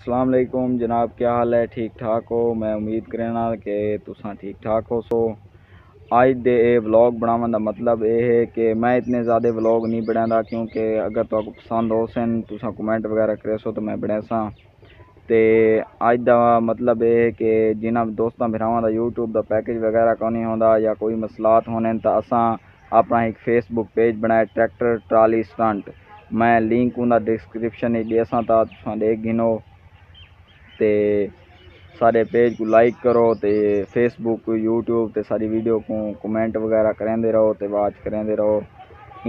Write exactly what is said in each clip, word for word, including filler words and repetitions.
अस्सलाम वालेकुम जनाब, क्या हाल है? ठीक ठाक हो? मैं उम्मीद करना कि तुसां ठीक ठाक हो। सो आज दे व्लॉग बनावन दा मतलब यह है कि मैं इतने ज़्यादा व्लॉग नहीं बनांदा क्योंकि अगर तो आपको पसंद हो सन तुसां कमेंट वगैरह करे सो तो मैं बनासां। ते आज दा मतलब यह है कि जिन्हां दोस्तां भरावां दा यूट्यूब दा पैकेज वगैरह कोनी होंदा या कोई मसलात होने तो असां अपना एक फेसबुक पेज बनाया ट्रैक्टर ट्राली स्टंट। मैं लिंक उनका डिस्क्रिप्शन ही देसा था, तुम देख गिनो ते सारे पेज को लाइक करो ते फेसबुक यूट्यूब ते सारी वीडियो को कमेंट वगैरह करेंदे रहो ते वाच करेंदे रहो।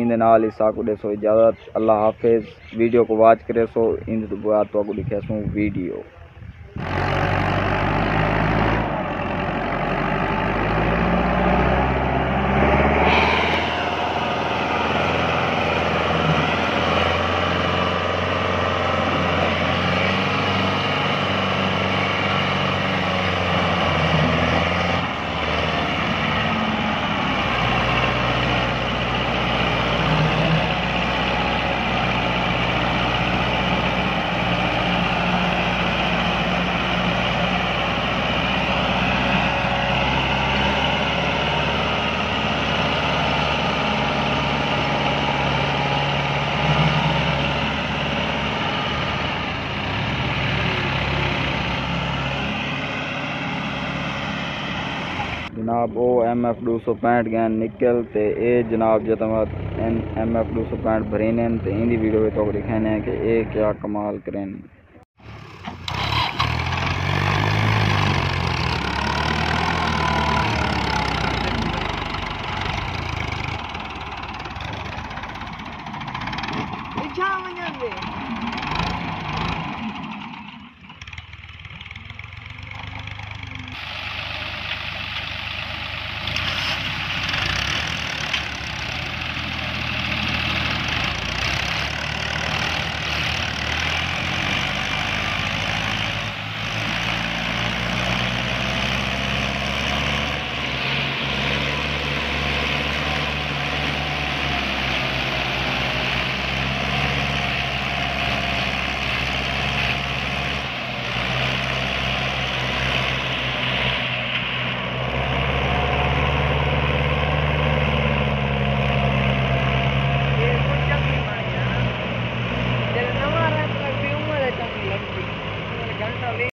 इन नाल इसा को देसो इजाज़त, अल्लाह हाफिज़। वीडियो को वाच करे सो इन बाद तो आपको दिखे सो वीडियो। जनाब वो एम एफ दो सौ पैंठ गैन निकल ते ए जनाब जतम एम एफ दो सौ पैंठ भरीन तो इन वीडियो तो दिखाने कि ए क्या कमाल करें।